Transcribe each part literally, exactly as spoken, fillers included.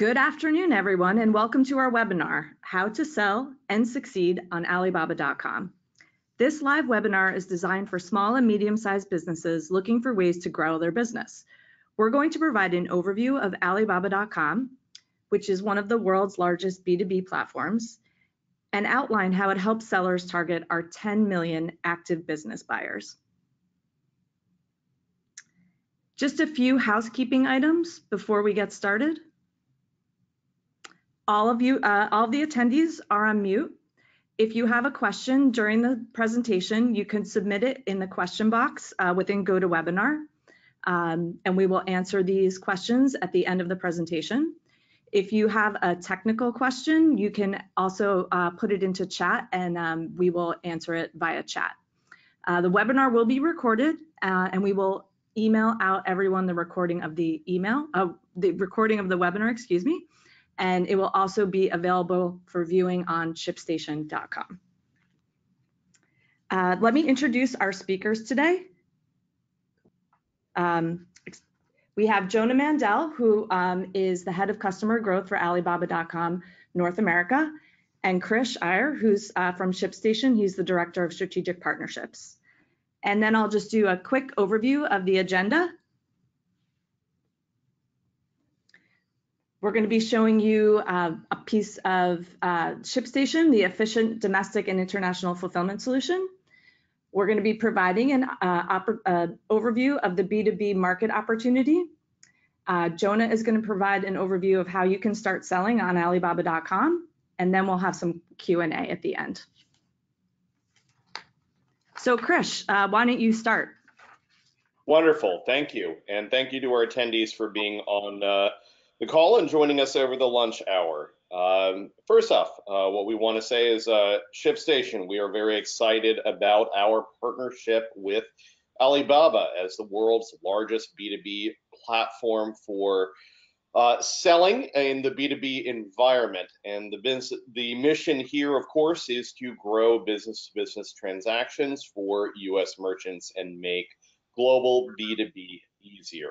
Good afternoon, everyone, and welcome to our webinar, How to Sell and Succeed on Alibaba dot com. This live webinar is designed for small and medium-sized businesses looking for ways to grow their business. We're going to provide an overview of Alibaba dot com, which is one of the world's largest B two B platforms, and outline how it helps sellers target our ten million active business buyers. Just a few housekeeping items before we get started. All of you, uh, all of the attendees are on mute. If you have a question during the presentation, you can submit it in the question box uh, within GoToWebinar, um, and we will answer these questions at the end of the presentation. If you have a technical question, you can also uh, put it into chat, and um, we will answer it via chat. Uh, the webinar will be recorded, uh, and we will email out everyone the recording of the email, uh, the recording of the webinar, excuse me. And it will also be available for viewing on ship station dot com. Uh, let me introduce our speakers today. Um, we have Jonah Mandel, who um, is the head of customer growth for Alibaba dot com North America, and Krish Iyer, who's uh, from ShipStation. He's the director of strategic partnerships. And then I'll just do a quick overview of the agenda. We're going to be showing you uh, a piece of uh, ShipStation, the efficient domestic and international fulfillment solution. We're going to be providing an uh, uh, overview of the B two B market opportunity. Uh, Jonah is going to provide an overview of how you can start selling on Alibaba dot com, and then we'll have some Q and A at the end. So Krish, uh, why don't you start? Wonderful, thank you. And thank you to our attendees for being on uh, the call and joining us over the lunch hour. Um, first off, uh, what we want to say is uh, ShipStation, we are very excited about our partnership with Alibaba as the world's largest B two B platform for uh, selling in the B two B environment. And the, business, the mission here, of course, is to grow business-to-business transactions for U S merchants and make global B two B easier.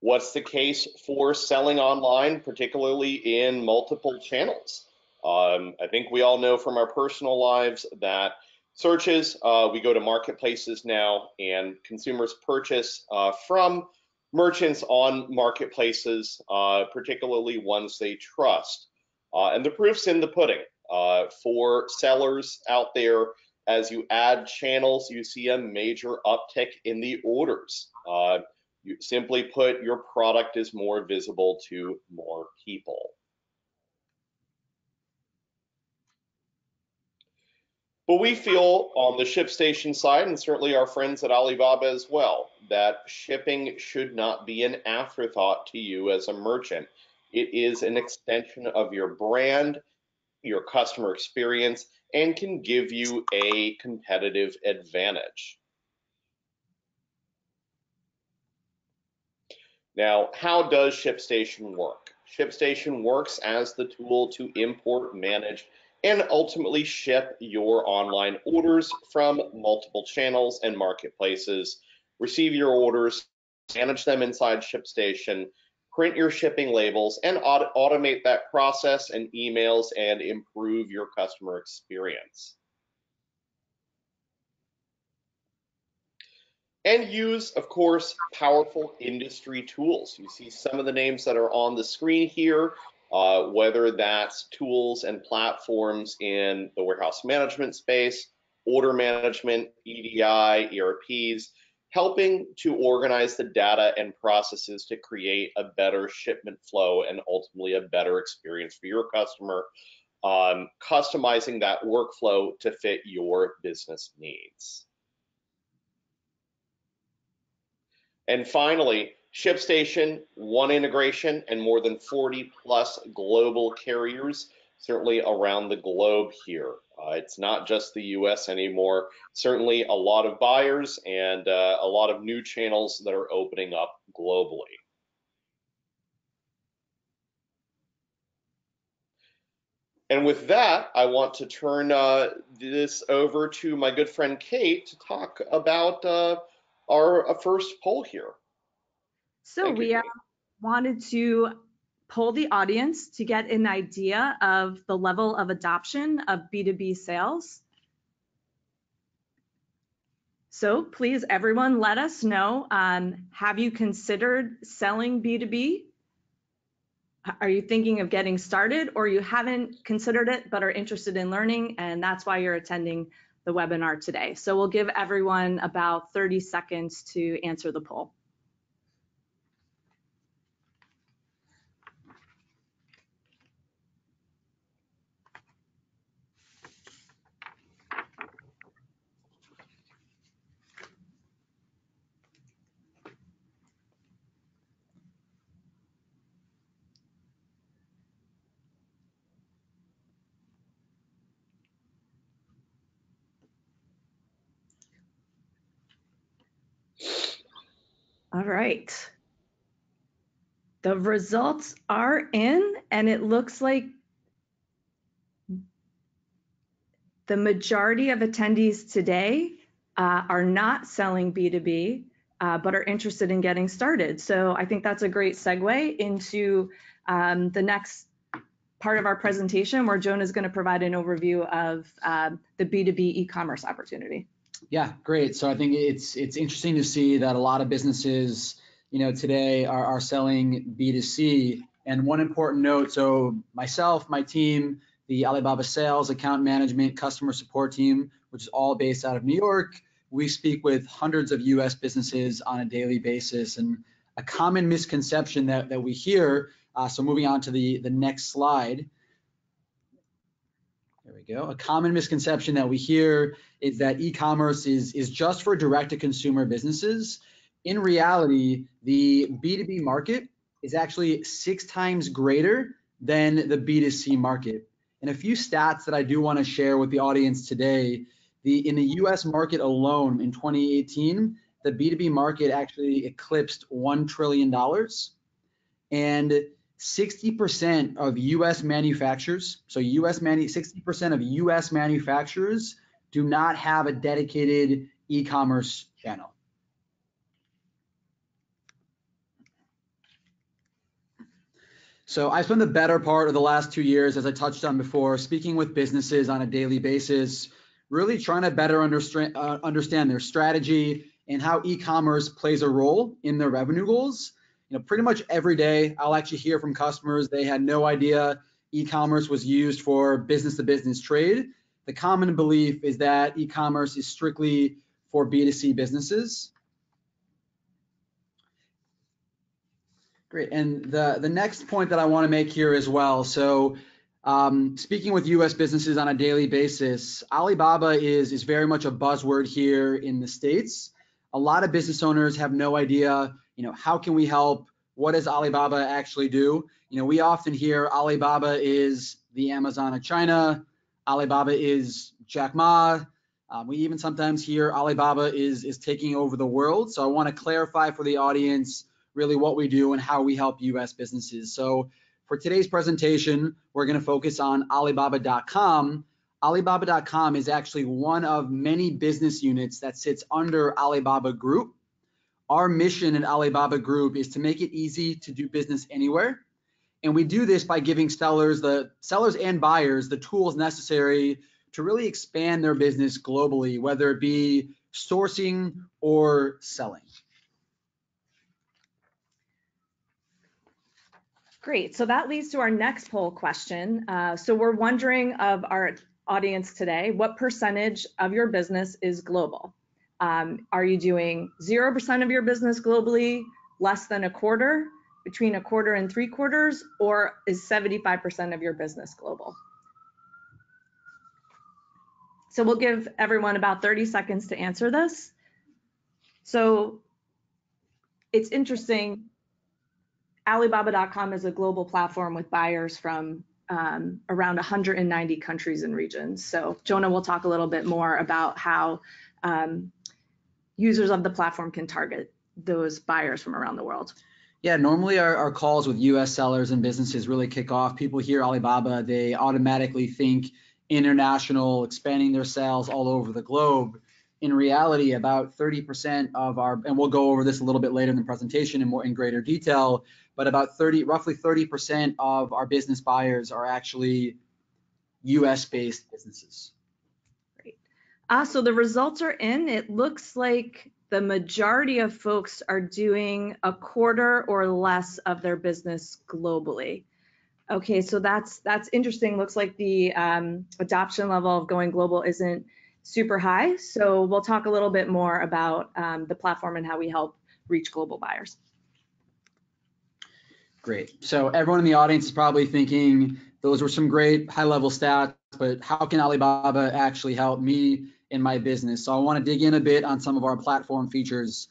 What's the case for selling online, particularly in multiple channels? Um, I think we all know from our personal lives that searches, uh, we go to marketplaces now, and consumers purchase uh, from merchants on marketplaces, uh, particularly ones they trust. Uh, and the proof's in the pudding. Uh, for sellers out there, as you add channels, you see a major uptick in the orders. Uh, You simply put, your product is more visible to more people. But we feel on the ShipStation side, and certainly our friends at Alibaba as well, that shipping should not be an afterthought to you as a merchant. It is an extension of your brand, your customer experience, and can give you a competitive advantage. Now, how does ShipStation work? ShipStation works as the tool to import, manage, and ultimately ship your online orders from multiple channels and marketplaces, receive your orders, manage them inside ShipStation, print your shipping labels, and auto automate that process and emails and improve your customer experience. And use, of course, powerful industry tools. You see some of the names that are on the screen here, uh, whether that's tools and platforms in the warehouse management space, order management, E D I, E R Ps, helping to organize the data and processes to create a better shipment flow and ultimately a better experience for your customer, um, customizing that workflow to fit your business needs. And finally, ShipStation, one integration and more than forty plus global carriers, certainly around the globe here. Uh, it's not just the U S anymore, certainly a lot of buyers and uh, a lot of new channels that are opening up globally. And with that, I want to turn uh, this over to my good friend Kate to talk about uh, our first poll here. So Thank we uh, wanted to poll the audience to get an idea of the level of adoption of B two B sales. So please, everyone, let us know, um, have you considered selling B two B? Are you thinking of getting started, or you haven't considered it but are interested in learning, and that's why you're attending the webinar today? So we'll give everyone about thirty seconds to answer the poll. All right, the results are in, and it looks like the majority of attendees today uh, are not selling B two B, uh, but are interested in getting started. So I think that's a great segue into um, the next part of our presentation, where Jonah is going to provide an overview of uh, the B two B e-commerce opportunity. Yeah, great. So I think it's it's interesting to see that a lot of businesses, you know, today are, are selling B two C. And one important note, so myself, my team, the Alibaba sales, account management, customer support team, which is all based out of New York, we speak with hundreds of U S businesses on a daily basis. And a common misconception that, that we hear, uh, so moving on to the, the next slide, there we go. A common misconception that we hear is that e-commerce is, is just for direct-to-consumer businesses. In reality, the B two B market is actually six times greater than the B two C market. And a few stats that I do want to share with the audience today, the in the U S market alone in twenty eighteen, the B two B market actually eclipsed one trillion dollars. And sixty percent of U S manufacturers, so U S manu- sixty percent of U S manufacturers do not have a dedicated e-commerce channel. So I spent the better part of the last two years, as I touched on before, speaking with businesses on a daily basis, really trying to better understand, uh, understand their strategy and how e-commerce plays a role in their revenue goals. You know, pretty much every day I'll actually hear from customers they had no idea e-commerce was used for business-to-business trade. The common belief is that e-commerce is strictly for B two C businesses. Great, and the, the next point that I want to make here as well, so um, speaking with U S businesses on a daily basis, Alibaba is, is very much a buzzword here in the States. A lot of business owners have no idea, you know, how can we help? What does Alibaba actually do? You know, we often hear Alibaba is the Amazon of China. Alibaba is Jack Ma. Um, we even sometimes hear Alibaba is, is taking over the world. So I want to clarify for the audience really what we do and how we help U S businesses. So for today's presentation, we're going to focus on Alibaba dot com. Alibaba dot com is actually one of many business units that sits under Alibaba Group. Our mission at Alibaba Group is to make it easy to do business anywhere. And we do this by giving sellers, the sellers and buyers, the tools necessary to really expand their business globally, whether it be sourcing or selling. Great, so that leads to our next poll question. Uh, so we're wondering of our audience today, what percentage of your business is global? Um, are you doing zero percent of your business globally, less than a quarter, between a quarter and three quarters, or is seventy-five percent of your business global? So we'll give everyone about thirty seconds to answer this. So it's interesting, Alibaba dot com is a global platform with buyers from um, around one hundred ninety countries and regions. So Jonah will talk a little bit more about how um, users of the platform can target those buyers from around the world. Yeah, normally our, our calls with U S sellers and businesses really kick off. People hear Alibaba, they automatically think international, expanding their sales all over the globe. in reality, about thirty percent of our, and we'll go over this a little bit later in the presentation in more in greater detail, but about thirty, roughly thirty percent of our business buyers are actually U S based businesses. Great. Uh, so the results are in. It looks like the majority of folks are doing a quarter or less of their business globally. Okay, so that's that's interesting. Looks like the um, adoption level of going global isn't super high. So we'll talk a little bit more about um, the platform and how we help reach global buyers. Great. So everyone in the audience is probably thinking, those were some great high-level stats, but how can Alibaba actually help me in my business? So I want to dig in a bit on some of our platform features.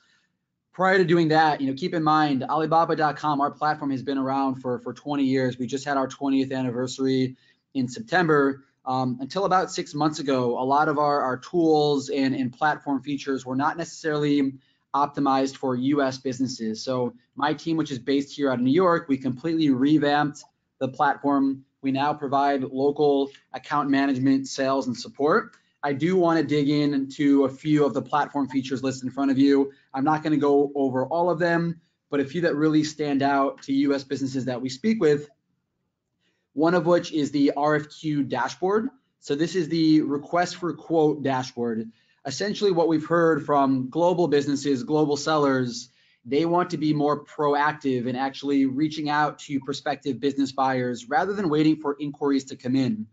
Prior to doing that, you know, keep in mind, Alibaba dot com, our platform, has been around for, for twenty years. We just had our twentieth anniversary in September. Um, until about six months ago, a lot of our, our tools and, and platform features were not necessarily optimized for U S businesses. So my team, which is based here out of New York, we completely revamped the platform. We now provide local account management, sales, and support. I do want to dig in into a few of the platform features listed in front of you. I'm not going to go over all of them, but a few that really stand out to U S businesses that we speak with, one of which is the R F Q dashboard. So this is the request for quote dashboard. Essentially what we've heard from global businesses, global sellers, they want to be more proactive in actually reaching out to prospective business buyers rather than waiting for inquiries to come in.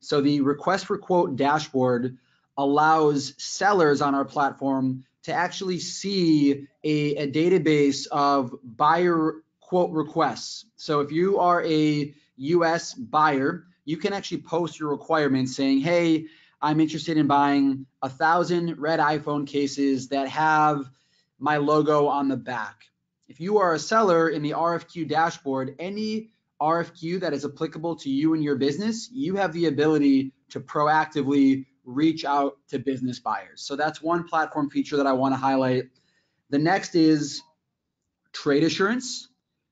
So the request for quote dashboard allows sellers on our platform to actually see a, a database of buyer quote requests. So if you are a U S buyer, you can actually post your requirements saying, hey, I'm interested in buying a thousand red iPhone cases that have my logo on the back. If you are a seller in the R F Q dashboard, any R F Q that is applicable to you and your business, you have the ability to proactively reach out to business buyers. So that's one platform feature that I want to highlight. The next is trade assurance.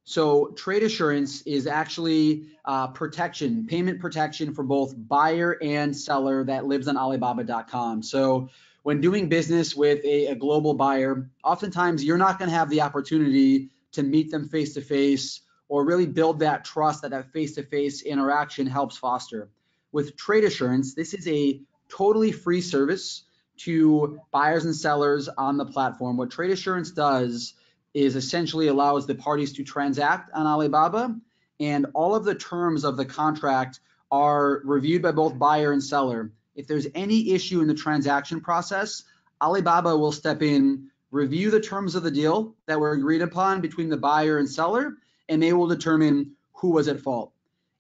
So trade assurance is actually uh, protection, payment protection for both buyer and seller that lives on Alibaba dot com. So when doing business with a, a global buyer, oftentimes you're not going to have the opportunity to meet them face to face or really build that trust that that face-to-face interaction helps foster. With Trade Assurance, this is a totally free service to buyers and sellers on the platform. What Trade Assurance does is essentially allows the parties to transact on Alibaba, and all of the terms of the contract are reviewed by both buyer and seller. If there's any issue in the transaction process, Alibaba will step in, review the terms of the deal that were agreed upon between the buyer and seller, and they will determine who was at fault.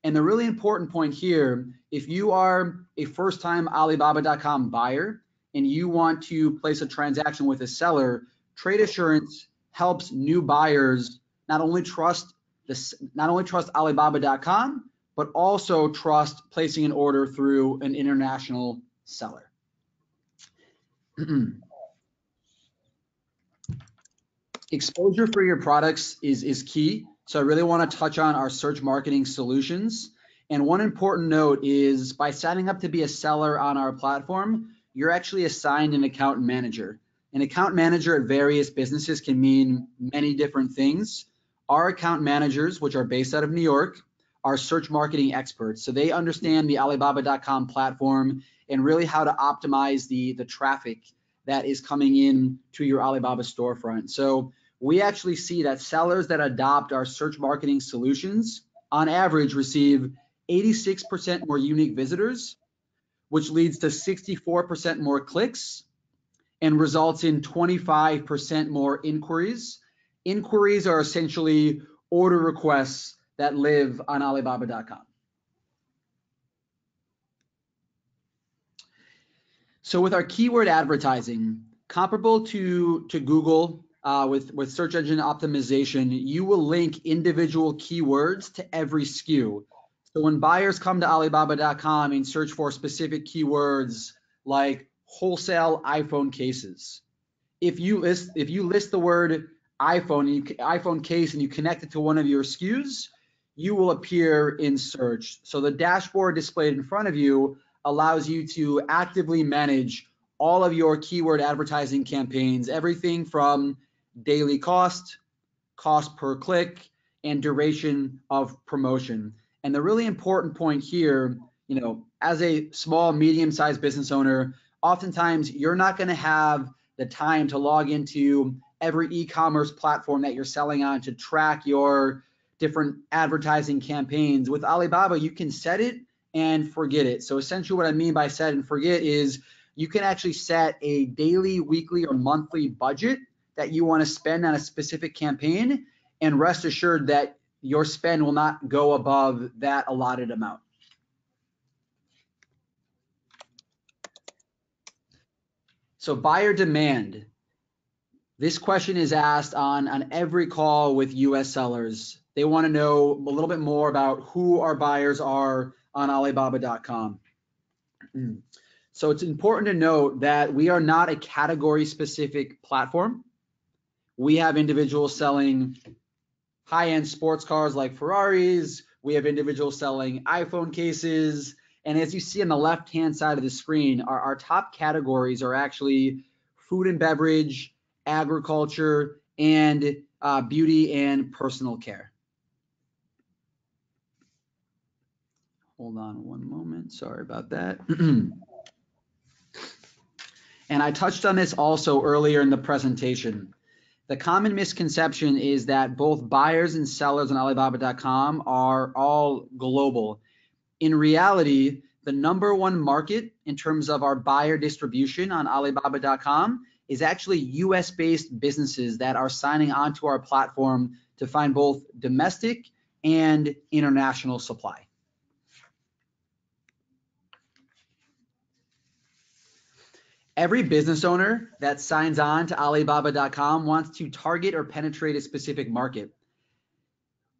And the really important point here, if you are a first-time Alibaba dot com buyer and you want to place a transaction with a seller, Trade Assurance helps new buyers not only trust this, not only trust Alibaba dot com, but also trust placing an order through an international seller. Exposure for your products is, is key. So I really want to touch on our search marketing solutions. And one important note is by signing up to be a seller on our platform, you're actually assigned an account manager. An account manager at various businesses can mean many different things. Our account managers, which are based out of New York, are search marketing experts. So they understand the Alibaba dot com platform and really how to optimize the, the traffic that is coming in to your Alibaba storefront. So we actually see that sellers that adopt our search marketing solutions on average receive eighty-six percent more unique visitors, which leads to sixty-four percent more clicks and results in twenty-five percent more inquiries. Inquiries are essentially order requests that live on Alibaba dot com. So with our keyword advertising, comparable to, to Google, Uh, with, with search engine optimization, you will link individual keywords to every S K U. So when buyers come to Alibaba dot com and search for specific keywords like wholesale iPhone cases, if you list, if you list the word iPhone, you, iPhone case and you connect it to one of your S K Us, you will appear in search. So the dashboard displayed in front of you allows you to actively manage all of your keyword advertising campaigns, everything from daily cost, cost per click, and duration of promotion. And the really important point here, you know, as a small, medium-sized business owner, oftentimes you're not going to have the time to log into every e-commerce platform that you're selling on to track your different advertising campaigns. With Alibaba, you can set it and forget it. So essentially what I mean by set and forget is you can actually set a daily, weekly, or monthly budget that you want to spend on a specific campaign, and rest assured that your spend will not go above that allotted amount. So buyer demand. This question is asked on, on every call with U S sellers. They want to know a little bit more about who our buyers are on Alibaba dot com. So it's important to note that we are not a category-specific platform. We have individuals selling high-end sports cars like Ferraris. We have individuals selling iPhone cases. And as you see on the left-hand side of the screen, our, our top categories are actually food and beverage, agriculture, and uh, beauty and personal care. Hold on one moment, sorry about that. And I touched on this also earlier in the presentation. The common misconception is that both buyers and sellers on Alibaba dot com are all global. In reality, the number one market in terms of our buyer distribution on Alibaba dot com is actually U S-based businesses that are signing onto our platform to find both domestic and international supply. Every business owner that signs on to Alibaba dot com wants to target or penetrate a specific market.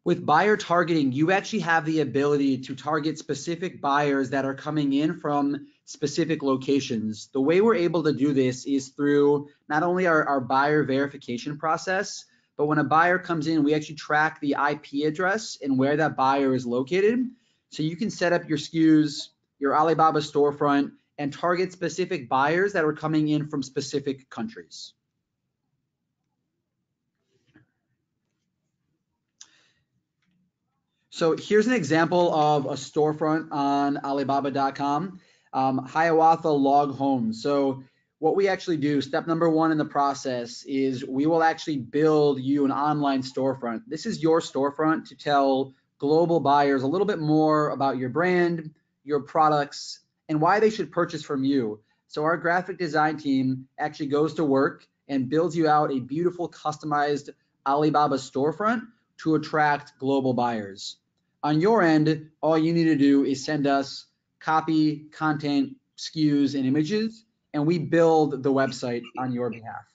With buyer targeting, you actually have the ability to target specific buyers that are coming in from specific locations. The way we're able to do this is through not only our, our buyer verification process, but when a buyer comes in, we actually track the I P address and where that buyer is located. So you can set up your S K Us, your Alibaba storefront, and target specific buyers that are coming in from specific countries. So here's an example of a storefront on Alibaba dot com, um, Hiawatha Log Homes. So what we actually do, step number one in the process, is we will actually build you an online storefront. This is your storefront to tell global buyers a little bit more about your brand, your products, and why they should purchase from you. So our graphic design team actually goes to work and builds you out a beautiful customized Alibaba storefront to attract global buyers. On your end, all you need to do is send us copy, content, S K Us, and images, and we build the website on your behalf.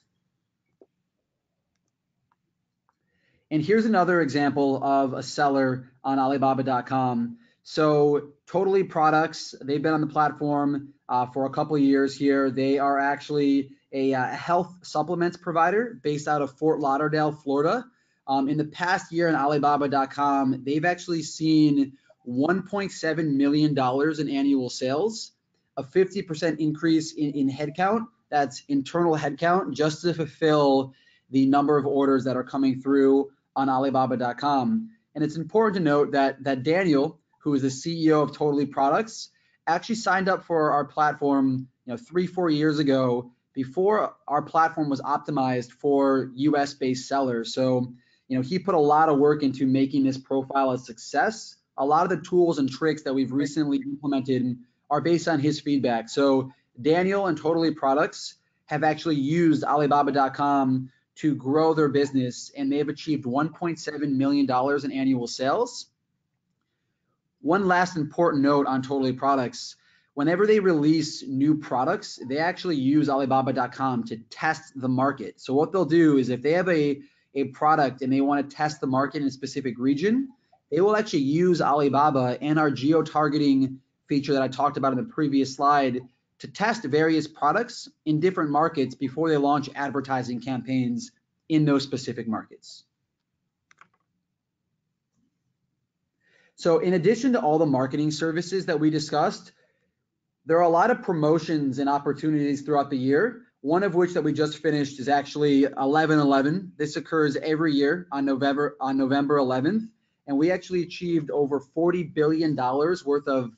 And here's another example of a seller on Alibaba dot com. So Totally Products, they've been on the platform uh, for a couple of years here. They are actually a uh, health supplements provider based out of Fort Lauderdale, Florida. Um, in the past year on Alibaba dot com, they've actually seen one point seven million dollars in annual sales, a fifty percent increase in, in headcount. That's internal headcount just to fulfill the number of orders that are coming through on Alibaba dot com. And it's important to note that, that Daniel, who is the C E O of Totally Products, actually signed up for our platform, you know, three, four years ago, before our platform was optimized for U S-based sellers. So, you know, he put a lot of work into making this profile a success. A lot of the tools and tricks that we've recently implemented are based on his feedback. So Daniel and Totally Products have actually used Alibaba dot com to grow their business, and they've achieved one point seven million dollars in annual sales. One last important note on Totally Products: whenever they release new products, they actually use Alibaba dot com to test the market. So what they'll do is if they have a, a product and they want to test the market in a specific region, they will actually use Alibaba and our geo-targeting feature that I talked about in the previous slide to test various products in different markets before they launch advertising campaigns in those specific markets. So in addition to all the marketing services that we discussed, there are a lot of promotions and opportunities throughout the year, one of which that we just finished is actually eleven eleven. This occurs every year on November on November eleventh, and we actually achieved over forty billion dollars worth of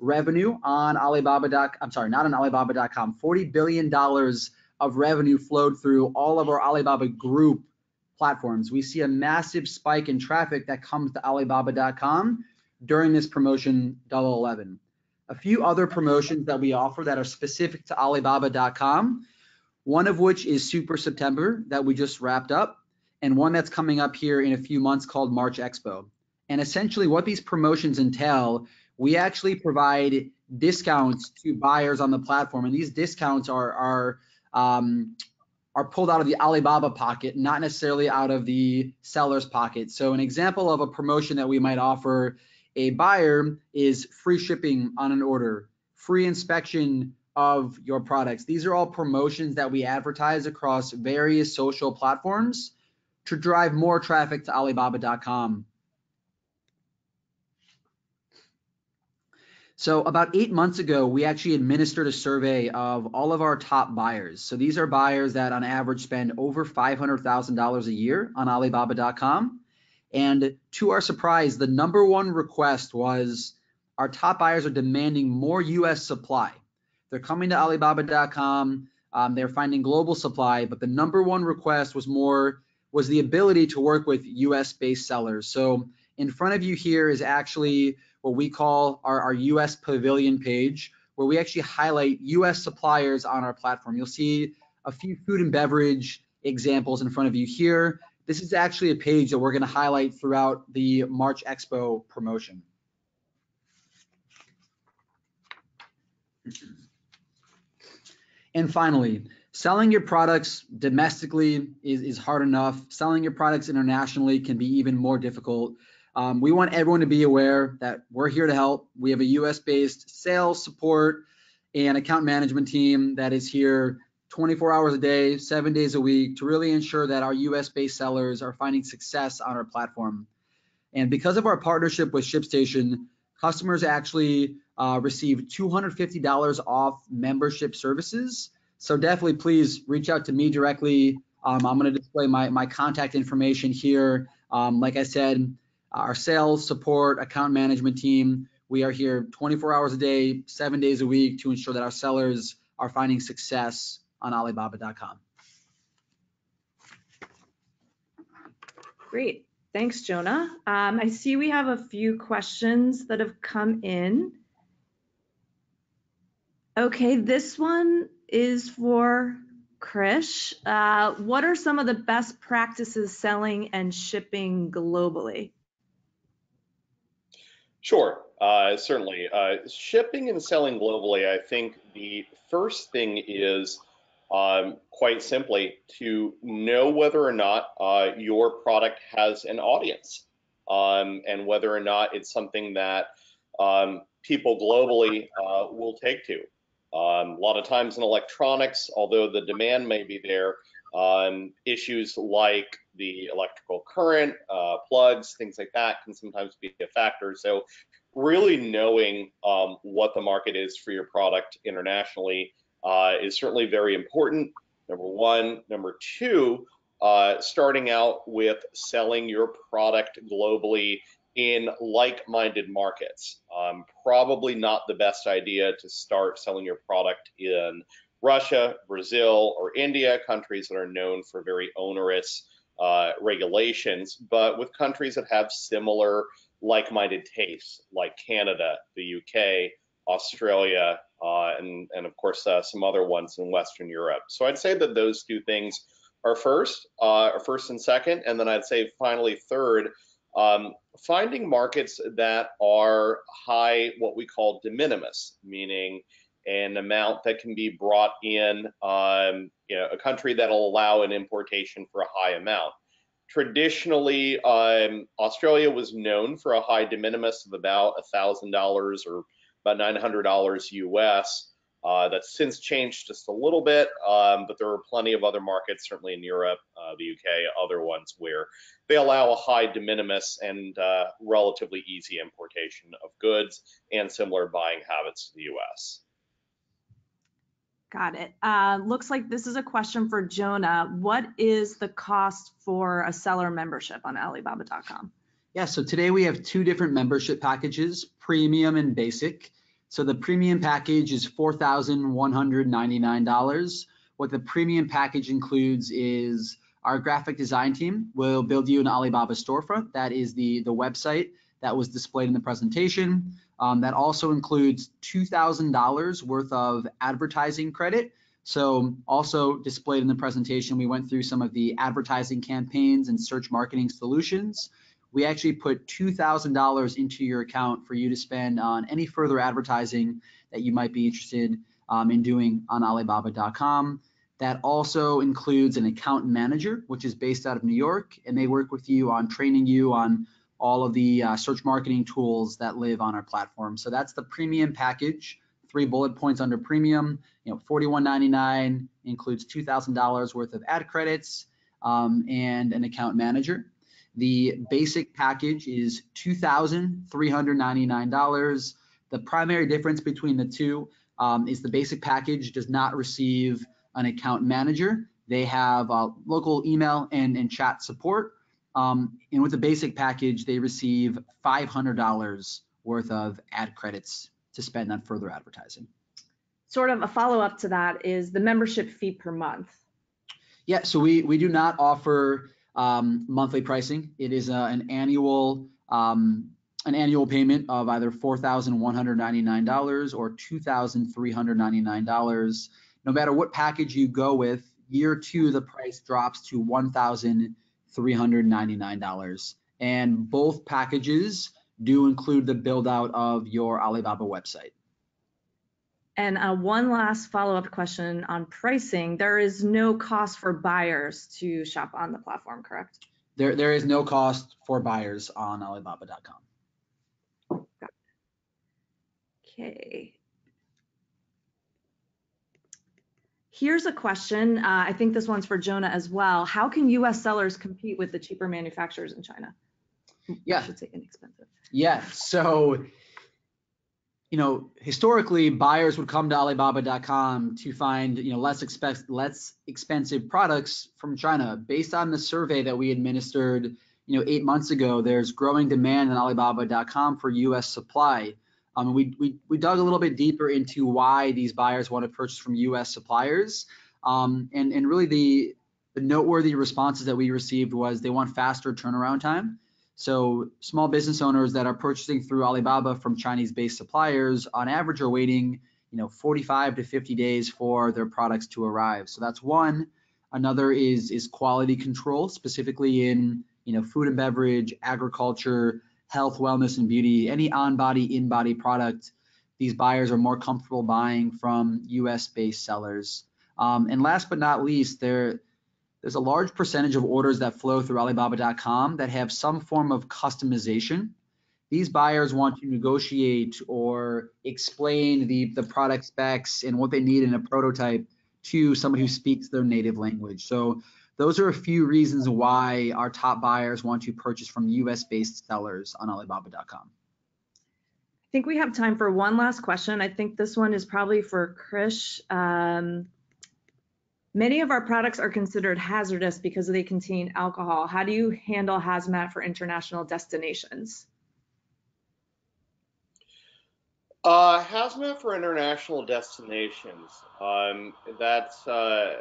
revenue on Alibaba. I'm sorry, not on Alibaba dot com. forty billion dollars of revenue flowed through all of our Alibaba Group platforms. We see a massive spike in traffic that comes to Alibaba dot com during this promotion, Double Eleven. A few other promotions that we offer that are specific to Alibaba dot com, one of which is Super September that we just wrapped up, and one that's coming up here in a few months called March Expo. And essentially what these promotions entail, we actually provide discounts to buyers on the platform, and these discounts are, are um, are pulled out of the Alibaba pocket, not necessarily out of the seller's pocket. So an example of a promotion that we might offer a buyer is free shipping on an order, free inspection of your products. These are all promotions that we advertise across various social platforms to drive more traffic to Alibaba dot com. So about eight months ago, we actually administered a survey of all of our top buyers. So these are buyers that on average spend over five hundred thousand dollars a year on Alibaba dot com. And to our surprise, the number one request was our top buyers are demanding more U S supply. They're coming to Alibaba dot com, um, they're finding global supply, but the number one request was more, was the ability to work with U S-based sellers. So in front of you here is actually what we call our, our U S Pavilion page, where we actually highlight U S suppliers on our platform. You'll see a few food and beverage examples in front of you here. This is actually a page that we're gonna highlight throughout the March Expo promotion. And finally, selling your products domestically is, is hard enough. Selling your products internationally can be even more difficult. Um, we want everyone to be aware that we're here to help. We have a U S-based sales support and account management team that is here twenty-four hours a day, seven days a week to really ensure that our U S-based sellers are finding success on our platform. And because of our partnership with ShipStation, customers actually uh, receive two hundred fifty dollars off membership services. So definitely please reach out to me directly. Um, I'm going to display my, my contact information here. Um, like I said, our sales, support, account management team, we are here twenty-four hours a day, seven days a week to ensure that our sellers are finding success on Alibaba dot com. Great, thanks, Jonah. Um, I see we have a few questions that have come in. Okay, this one is for Krish. Uh, what are some of the best practices selling and shipping globally? Sure, uh, certainly. Uh, shipping and selling globally, I think the first thing is um, quite simply to know whether or not uh, your product has an audience um, and whether or not it's something that um, people globally uh, will take to. Um, a lot of times in electronics, although the demand may be there, um, issues like the electrical current, uh, plugs, things like that can sometimes be a factor. So really knowing um, what the market is for your product internationally uh, is certainly very important, number one. Number two, uh, starting out with selling your product globally in like-minded markets. Um, probably not the best idea to start selling your product in Russia, Brazil, or India, countries that are known for very onerous uh, regulations, but with countries that have similar like-minded tastes, like Canada, the U K, Australia, uh, and, and of course uh, some other ones in Western Europe. So I'd say that those two things are first, uh, are first and second, and then I'd say finally third, Um, finding markets that are high, what we call de minimis, meaning an amount that can be brought in, um, you know, a country that'll allow an importation for a high amount. Traditionally, um, Australia was known for a high de minimis of about one thousand dollars or about nine hundred dollars U S. Uh, that's since changed just a little bit, um, but there are plenty of other markets, certainly in Europe, uh, the U K, other ones where they allow a high de minimis and uh, relatively easy importation of goods and similar buying habits to the U S. Got it. Uh, looks like this is a question for Jonah. What is the cost for a seller membership on Alibaba dot com? Yeah, so today we have two different membership packages, premium and basic. So the premium package is four thousand one hundred ninety-nine dollars. What the premium package includes is our graphic design team will build you an Alibaba storefront. That is the, the website that was displayed in the presentation. Um, that also includes two thousand dollars worth of advertising credit. So also displayed in the presentation, we went through some of the advertising campaigns and search marketing solutions. We actually put two thousand dollars into your account for you to spend on any further advertising that you might be interested um, in doing on Alibaba dot com. That also includes an account manager, which is based out of New York, and they work with you on training you on all of the uh, search marketing tools that live on our platform. So that's the premium package, three bullet points under premium, you know, forty-one ninety-nine, includes two thousand dollars worth of ad credits um, and an account manager. The basic package is two thousand three hundred ninety-nine dollars. The primary difference between the two um, is the basic package does not receive an account manager. They have uh, local email and, and chat support. Um, and with the basic package, they receive five hundred dollars worth of ad credits to spend on further advertising. Sort of a follow-up to that is the membership fee per month. Yeah, so we, we do not offer um, monthly pricing. It is a, an annual um, an annual payment of either four thousand one hundred ninety-nine dollars or two thousand three hundred ninety-nine dollars. No matter what package you go with, year two, the price drops to one thousand three hundred ninety-nine dollars, and both packages do include the build out of your Alibaba website. And uh, one last follow-up question on pricing. There is no cost for buyers to shop on the platform, correct? There, there is no cost for buyers on Alibaba dot com. Okay. Here's a question. Uh, I think this one's for Jonah as well. How can U S sellers compete with the cheaper manufacturers in China? Yeah. I should say inexpensive. Yeah. So, you know, historically, buyers would come to Alibaba dot com to find, you know, less expensive, less expensive products from China. Based on the survey that we administered, you know, eight months ago, there's growing demand on Alibaba dot com for U S supply. Um, we, we, we dug a little bit deeper into why these buyers want to purchase from U S suppliers. Um, and, and really the, the noteworthy responses that we received was they want faster turnaround time. So small business owners that are purchasing through Alibaba from Chinese-based suppliers on average are waiting, you know, forty-five to fifty days for their products to arrive. So that's one. Another is, is quality control, specifically in, you know, food and beverage, agriculture, health, wellness, and beauty, any on-body, in-body product. These buyers are more comfortable buying from U S-based sellers. Um, and last but not least, there, there's a large percentage of orders that flow through Alibaba dot com that have some form of customization. These buyers want to negotiate or explain the, the product specs and what they need in a prototype to somebody who speaks their native language. So those are a few reasons why our top buyers want to purchase from U S-based sellers on Alibaba dot com. I think we have time for one last question. I think this one is probably for Krish. Um, many of our products are considered hazardous because they contain alcohol. How do you handle hazmat for international destinations? Uh, hazmat for international destinations. Um, that's... Uh,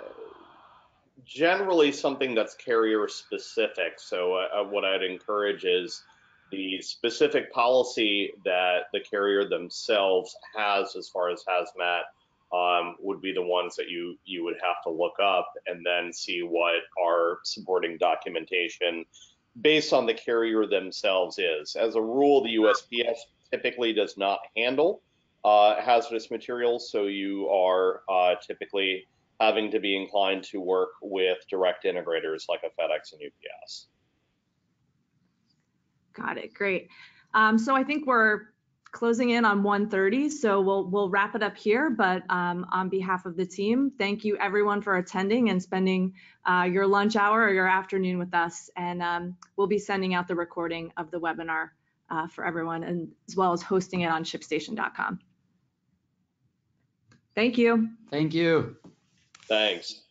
generally something that's carrier specific. So uh, what I'd encourage is the specific policy that the carrier themselves has as far as hazmat um, would be the ones that you, you would have to look up and then see what our supporting documentation based on the carrier themselves is. As a rule, the U S P S typically does not handle uh, hazardous materials, so you are uh, typically having to be inclined to work with direct integrators like a FedEx and U P S. Got it, great. Um, so I think we're closing in on one thirty, so we'll, we'll wrap it up here, but um, on behalf of the team, thank you everyone for attending and spending uh, your lunch hour or your afternoon with us, and um, we'll be sending out the recording of the webinar uh, for everyone, and as well as hosting it on ShipStation dot com. Thank you. Thank you. Thanks.